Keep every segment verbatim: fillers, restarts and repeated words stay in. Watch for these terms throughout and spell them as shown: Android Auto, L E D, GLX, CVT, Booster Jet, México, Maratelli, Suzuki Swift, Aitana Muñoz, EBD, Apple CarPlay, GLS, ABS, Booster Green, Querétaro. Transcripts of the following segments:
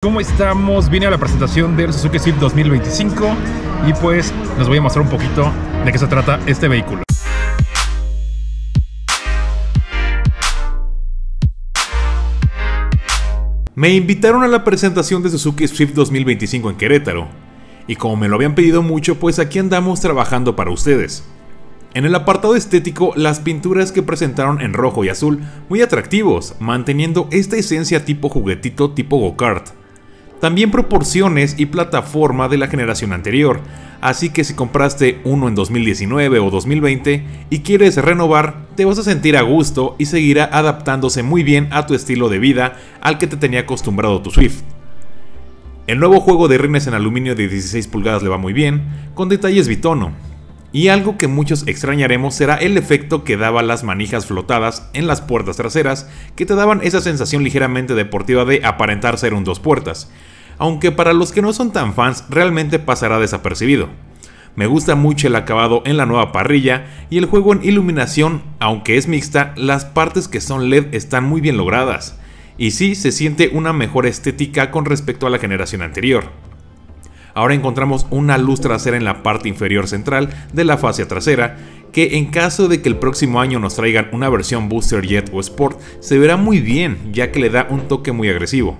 ¿Cómo estamos? Vine a la presentación del Suzuki Swift dos mil veinticinco y pues les voy a mostrar un poquito de qué se trata este vehículo. Me invitaron a la presentación de Suzuki Swift dos mil veinticinco en Querétaro y como me lo habían pedido mucho, pues aquí andamos trabajando para ustedes. En el apartado estético, las pinturas que presentaron en rojo y azul, muy atractivos, manteniendo esta esencia tipo juguetito tipo go-kart. También proporciones y plataforma de la generación anterior, así que si compraste uno en dos mil diecinueve o dos mil veinte y quieres renovar, te vas a sentir a gusto y seguirá adaptándose muy bien a tu estilo de vida al que te tenía acostumbrado tu Swift. El nuevo juego de rines en aluminio de dieciséis pulgadas le va muy bien, con detalles bitono. Y algo que muchos extrañaremos será el efecto que daban las manijas flotadas en las puertas traseras, que te daban esa sensación ligeramente deportiva de aparentar ser un dos puertas, aunque para los que no son tan fans realmente pasará desapercibido. Me gusta mucho el acabado en la nueva parrilla y el juego en iluminación, aunque es mixta, las partes que son L E D están muy bien logradas, y sí se siente una mejor estética con respecto a la generación anterior. Ahora encontramos una luz trasera en la parte inferior central de la fascia trasera, que en caso de que el próximo año nos traigan una versión Booster Jet o Sport, se verá muy bien, ya que le da un toque muy agresivo.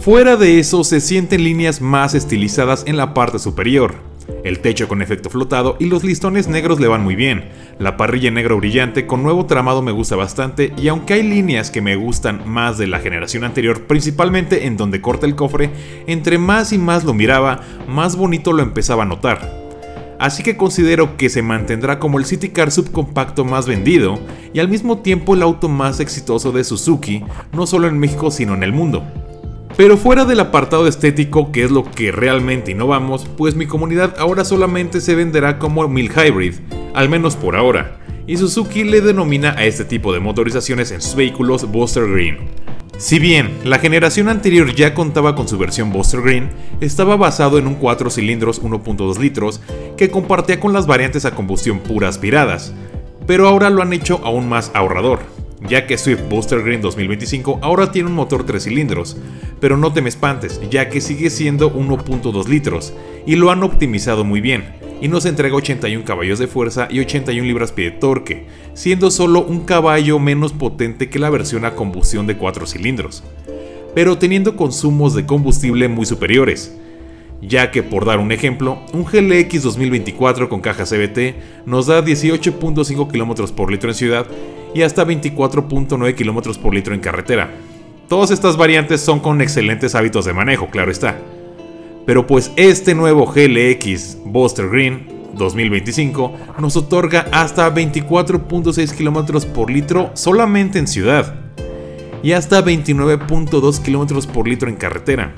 Fuera de eso, se sienten líneas más estilizadas en la parte superior. El techo con efecto flotado y los listones negros le van muy bien. La parrilla negro brillante con nuevo tramado me gusta bastante, y aunque hay líneas que me gustan más de la generación anterior, principalmente en donde corta el cofre, entre más y más lo miraba, más bonito lo empezaba a notar. Así que considero que se mantendrá como el City Car subcompacto más vendido y al mismo tiempo el auto más exitoso de Suzuki, no solo en México sino en el mundo. Pero fuera del apartado estético, que es lo que realmente innovamos, pues mi comunidad ahora solamente se venderá como mild hybrid, al menos por ahora, y Suzuki le denomina a este tipo de motorizaciones en sus vehículos Booster Green. Si bien la generación anterior ya contaba con su versión Booster Green, estaba basado en un cuatro cilindros uno punto dos litros que compartía con las variantes a combustión pura aspiradas, pero ahora lo han hecho aún más ahorrador, ya que Swift Booster Green dos mil veinticinco ahora tiene un motor tres cilindros, pero no te me espantes, ya que sigue siendo uno punto dos litros y lo han optimizado muy bien, y nos entrega ochenta y un caballos de fuerza y ochenta y un libras-pie de torque, siendo solo un caballo menos potente que la versión a combustión de cuatro cilindros, pero teniendo consumos de combustible muy superiores, ya que por dar un ejemplo, un G L X dos mil veinticuatro con caja C V T nos da dieciocho punto cinco kilómetros por litro en ciudad y hasta veinticuatro punto nueve kilómetros por litro en carretera. Todas estas variantes son con excelentes hábitos de manejo, claro está. Pero pues este nuevo G L X Booster Green dos mil veinticinco nos otorga hasta veinticuatro punto seis kilómetros por litro solamente en ciudad y hasta veintinueve punto dos kilómetros por litro en carretera.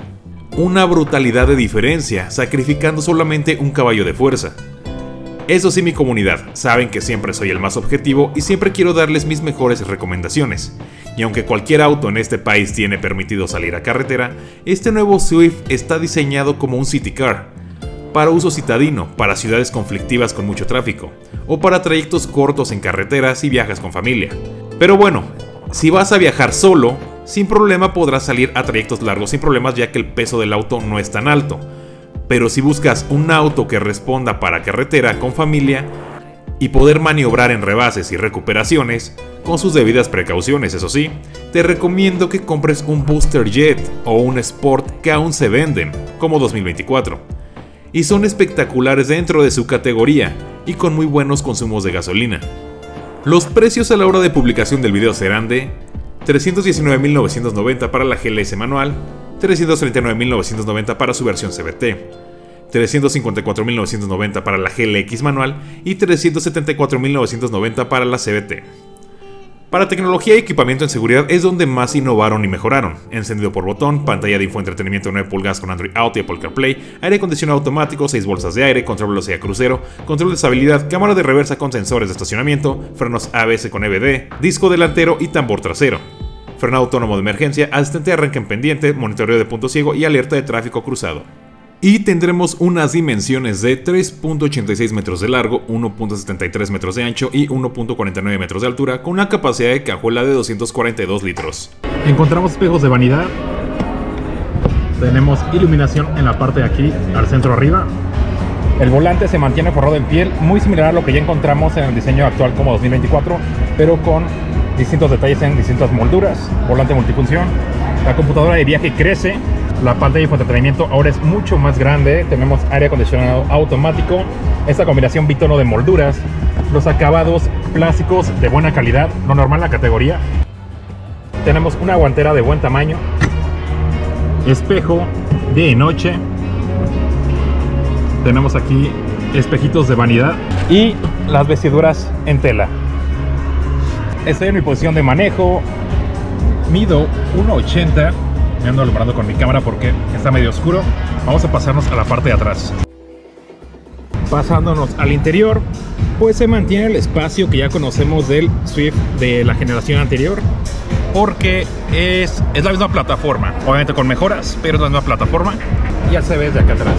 Una brutalidad de diferencia, sacrificando solamente un caballo de fuerza. Eso sí, mi comunidad, saben que siempre soy el más objetivo y siempre quiero darles mis mejores recomendaciones. Y aunque cualquier auto en este país tiene permitido salir a carretera, este nuevo Swift está diseñado como un City Car, para uso citadino, para ciudades conflictivas con mucho tráfico, o para trayectos cortos en carreteras si viajas con familia. Pero bueno, si vas a viajar solo, sin problema podrás salir a trayectos largos sin problemas, ya que el peso del auto no es tan alto. Pero si buscas un auto que responda para carretera con familia y poder maniobrar en rebases y recuperaciones, con sus debidas precauciones eso sí, te recomiendo que compres un Booster Jet o un Sport que aún se venden, como dos mil veinticuatro. Y son espectaculares dentro de su categoría y con muy buenos consumos de gasolina. Los precios a la hora de publicación del video serán de trescientos diecinueve mil novecientos noventa para la G L S manual, trescientos treinta y nueve mil novecientos noventa para su versión C V T, trescientos cincuenta y cuatro mil novecientos noventa para la G L X manual y trescientos setenta y cuatro mil novecientos noventa para la C V T. Para tecnología y equipamiento en seguridad es donde más innovaron y mejoraron. Encendido por botón, pantalla de infoentretenimiento de nueve pulgadas con Android Auto y Apple CarPlay, aire acondicionado automático, seis bolsas de aire, control de velocidad crucero, control de estabilidad, cámara de reversa con sensores de estacionamiento, frenos A B S con E B D, disco delantero y tambor trasero. Frenado autónomo de emergencia, asistente de arranque en pendiente, monitoreo de punto ciego y alerta de tráfico cruzado. Y tendremos unas dimensiones de tres punto ochenta y seis metros de largo, uno punto setenta y tres metros de ancho y uno punto cuarenta y nueve metros de altura, con una capacidad de cajuela de doscientos cuarenta y dos litros. Encontramos espejos de vanidad, Tenemos iluminación en la parte de aquí, al centro arriba. El volante se mantiene forrado en piel, muy similar a lo que ya encontramos en el diseño actual como dos mil veinticuatro, pero con distintos detalles en distintas molduras. Volante multifunción. La computadora de viaje crece. La pantalla de infoentretenimiento ahora es mucho más grande. Tenemos aire acondicionado automático. Esta combinación bitono de molduras. Los acabados plásticos de buena calidad, lo normal en la categoría. Tenemos una guantera de buen tamaño. Espejo día y noche. Tenemos aquí espejitos de vanidad. Y las vestiduras en tela. Estoy en mi posición de manejo. Mido uno ochenta. Me ando alumbrando con mi cámara porque está medio oscuro. Vamos a pasarnos a la parte de atrás. Pasándonos al interior, pues se mantiene el espacio que ya conocemos del Swift de la generación anterior, porque es, es la misma plataforma, obviamente con mejoras, pero es la misma plataforma. Ya se ve desde acá atrás.